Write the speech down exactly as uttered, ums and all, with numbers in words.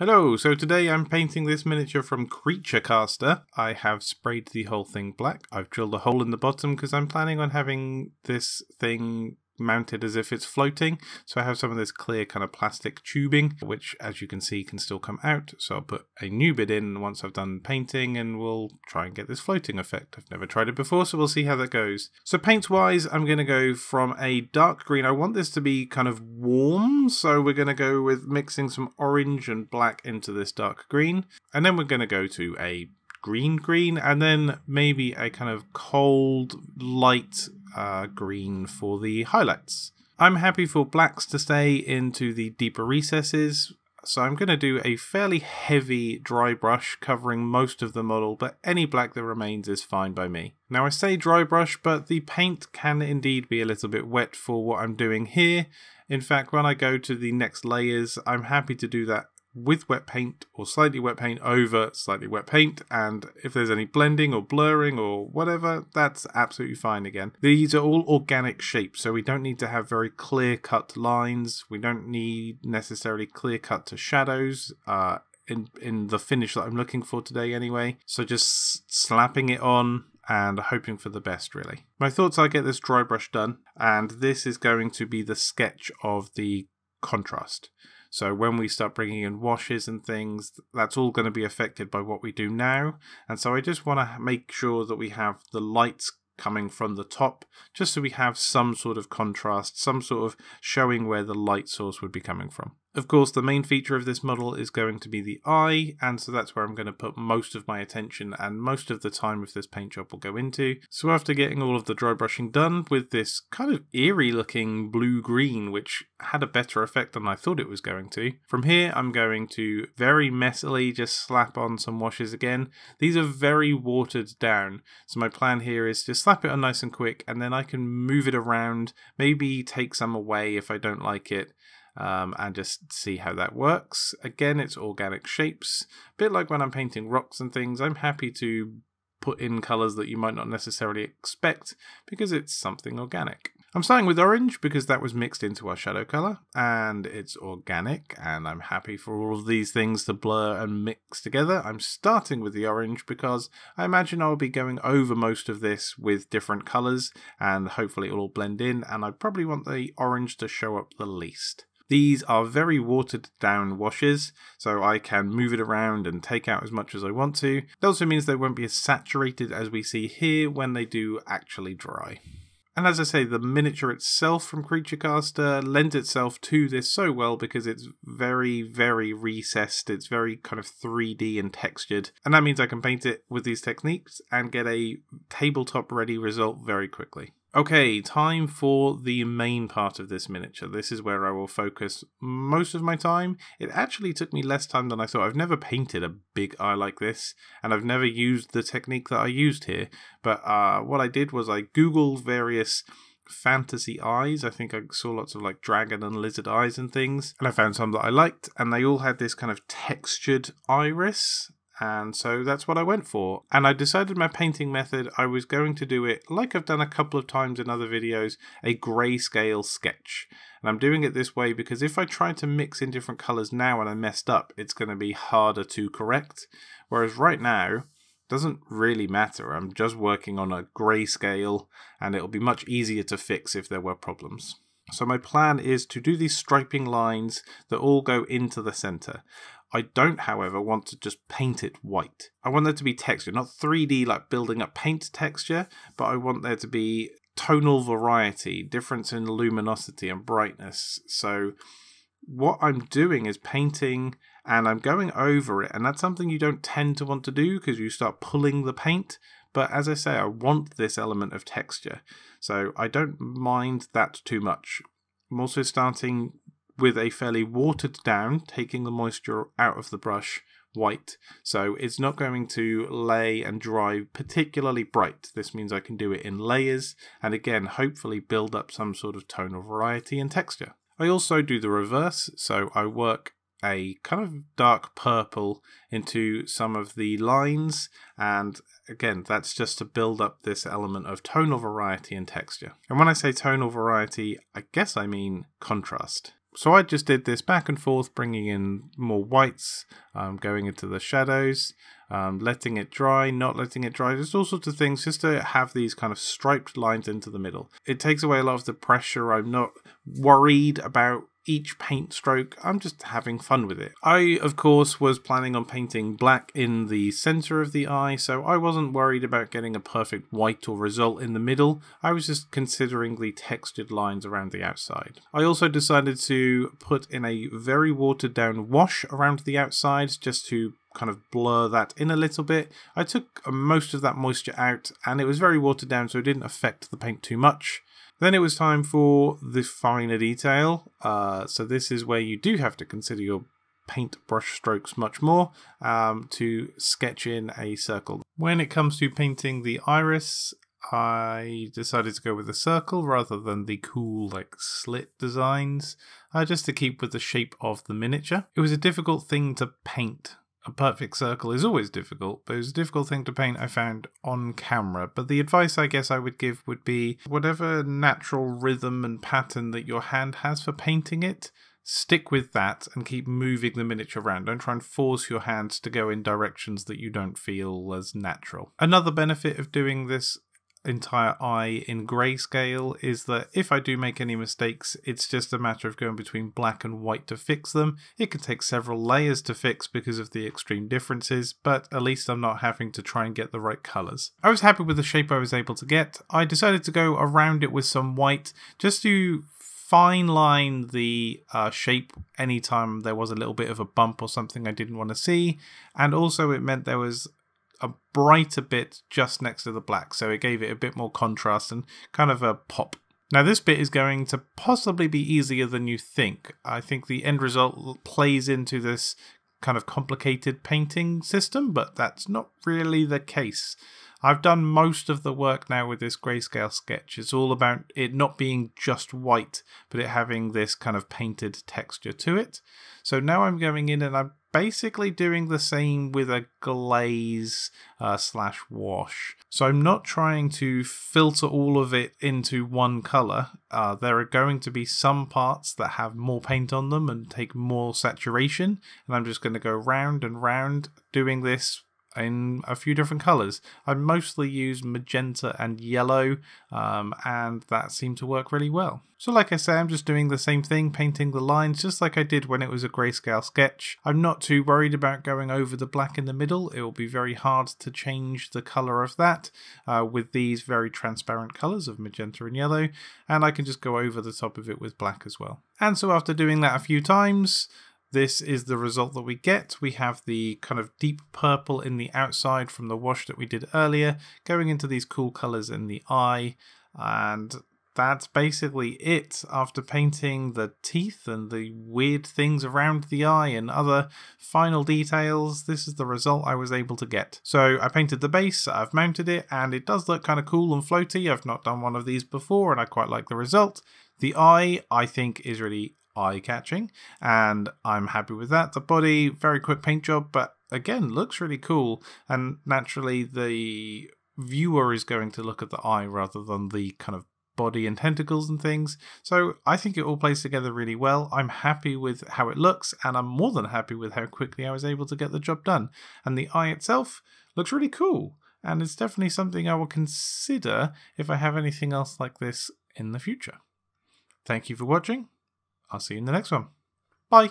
Hello, so today I'm painting this miniature from Creature Caster. I have sprayed the whole thing black. I've drilled a hole in the bottom because I'm planning on having this thing mounted as if it's floating. So I have some of this clear kind of plastic tubing, which as you can see can still come out. So I'll put a new bit in once I've done painting and we'll try and get this floating effect. I've never tried it before, so we'll see how that goes. So paints wise, I'm going to go from a dark green. I want this to be kind of warm. So we're going to go with mixing some orange and black into this dark green. And then we're going to go to a green green and then maybe a kind of cold light uh, green for the highlights. I'm happy for blacks to stay into the deeper recesses, so I'm going to do a fairly heavy dry brush covering most of the model, but any black that remains is fine by me. Now I say dry brush, but the paint can indeed be a little bit wet for what I'm doing here. In fact, when I go to the next layers, I'm happy to do that with wet paint or slightly wet paint over slightly wet paint, and if there's any blending or blurring or whatever, that's absolutely fine again. These are all organic shapes, so we don't need to have very clear cut lines. We don't need necessarily clear cut to shadows uh, in, in the finish that I'm looking for today anyway. So just slapping it on and hoping for the best really. My thoughts are get this dry brush done, and this is going to be the sketch of the contrast. So when we start bringing in washes and things, that's all going to be affected by what we do now. And so I just want to make sure that we have the lights coming from the top, just so we have some sort of contrast, some sort of showing where the light source would be coming from. Of course, the main feature of this model is going to be the eye, and so that's where I'm going to put most of my attention and most of the time of this paint job will go into. So after getting all of the dry brushing done with this kind of eerie looking blue-green, which had a better effect than I thought it was going to, from here I'm going to very messily just slap on some washes again. These are very watered down, so my plan here is just slap it on nice and quick, and then I can move it around, maybe take some away if I don't like it. Um, and just see how that works. Again, it's organic shapes. A bit like when I'm painting rocks and things, I'm happy to put in colours that you might not necessarily expect because it's something organic. I'm starting with orange because that was mixed into our shadow colour and it's organic, and I'm happy for all of these things to blur and mix together. I'm starting with the orange because I imagine I'll be going over most of this with different colours and hopefully it'll all blend in, and I probably want the orange to show up the least. These are very watered down washes, so I can move it around and take out as much as I want to. It also means they won't be as saturated as we see here when they do actually dry. And as I say, the miniature itself from Creature Caster lends itself to this so well because it's very, very recessed. It's very kind of three D and textured. And that means I can paint it with these techniques and get a tabletop ready result very quickly. Okay, time for the main part of this miniature. This is where I will focus most of my time. It actually took me less time than I thought. I've never painted a big eye like this, and I've never used the technique that I used here. But uh, what I did was I Googled various fantasy eyes. I think I saw lots of like dragon and lizard eyes and things, and I found some that I liked, and they all had this kind of textured iris. And so that's what I went for. And I decided my painting method, I was going to do it, like I've done a couple of times in other videos, a grayscale sketch. And I'm doing it this way because if I try to mix in different colors now and I messed up, it's going to be harder to correct. Whereas right now, doesn't really matter. I'm just working on a grayscale and it'll be much easier to fix if there were problems. So my plan is to do these striping lines that all go into the center. I don't, however, want to just paint it white. I want there to be texture, not three D like building up paint texture, but I want there to be tonal variety, difference in luminosity and brightness. So what I'm doing is painting and I'm going over it, and that's something you don't tend to want to do because you start pulling the paint. But as I say, I want this element of texture, so I don't mind that too much. I'm also starting with a fairly watered down, taking the moisture out of the brush, white. So it's not going to lay and dry particularly bright. This means I can do it in layers, and again, hopefully build up some sort of tonal variety and texture. I also do the reverse, so I work a kind of dark purple into some of the lines, and again, that's just to build up this element of tonal variety and texture. And when I say tonal variety, I guess I mean contrast. So I just did this back and forth, bringing in more whites, um, going into the shadows, um, letting it dry, not letting it dry, just all sorts of things, just to have these kind of striped lines into the middle. It takes away a lot of the pressure. I'm not worried about each paint stroke. I'm just having fun with it. I, of course, was planning on painting black in the center of the eye, so I wasn't worried about getting a perfect white or result in the middle. I was just considering the textured lines around the outside. I also decided to put in a very watered down wash around the outsides just to kind of blur that in a little bit. I took most of that moisture out, and it was very watered down, so it didn't affect the paint too much. Then it was time for the finer detail, uh, so this is where you do have to consider your paint brush strokes much more um, to sketch in a circle. When it comes to painting the iris, I decided to go with a circle rather than the cool like slit designs, uh, just to keep with the shape of the miniature. It was a difficult thing to paint. A perfect circle is always difficult, but it was a difficult thing to paint, I found, on camera. But the advice I guess I would give would be whatever natural rhythm and pattern that your hand has for painting it, stick with that and keep moving the miniature around. Don't try and force your hands to go in directions that you don't feel as natural. Another benefit of doing this entire eye in grayscale is that if I do make any mistakes, it's just a matter of going between black and white to fix them. It can take several layers to fix because of the extreme differences, but at least I'm not having to try and get the right colors. I was happy with the shape I was able to get. I decided to go around it with some white just to fine line the uh, shape anytime there was a little bit of a bump or something I didn't want to see, and also it meant there was a brighter bit just next to the black, so it gave it a bit more contrast and kind of a pop. Now this bit is going to possibly be easier than you think. I think the end result plays into this kind of complicated painting system, but that's not really the case. I've done most of the work now with this grayscale sketch. It's all about it not being just white, but it having this kind of painted texture to it. So now I'm going in and I'm basically doing the same with a glaze uh, slash wash. So I'm not trying to filter all of it into one color. Uh, there are going to be some parts that have more paint on them and take more saturation. And I'm just going to go round and round doing this in a few different colors. I mostly use magenta and yellow, um, and that seemed to work really well. So like I say, I'm just doing the same thing, painting the lines just like I did when it was a grayscale sketch. I'm not too worried about going over the black in the middle. It will be very hard to change the color of that uh, with these very transparent colors of magenta and yellow, and I can just go over the top of it with black as well. And so after doing that a few times, this is the result that we get. We have the kind of deep purple in the outside from the wash that we did earlier, going into these cool colors in the eye, and that's basically it after painting the teeth and the weird things around the eye and other final details. This is the result I was able to get. So I painted the base, I've mounted it, and it does look kind of cool and floaty. I've not done one of these before, and I quite like the result. The eye, I think, is really eye-catching, and I'm happy with that. The body, very quick paint job, but again, looks really cool, and naturally the viewer is going to look at the eye rather than the kind of body and tentacles and things. So I think it all plays together really well. I'm happy with how it looks, and I'm more than happy with how quickly I was able to get the job done. And the eye itself looks really cool, and it's definitely something I will consider if I have anything else like this in the future. Thank you for watching. I'll see you in the next one. Bye.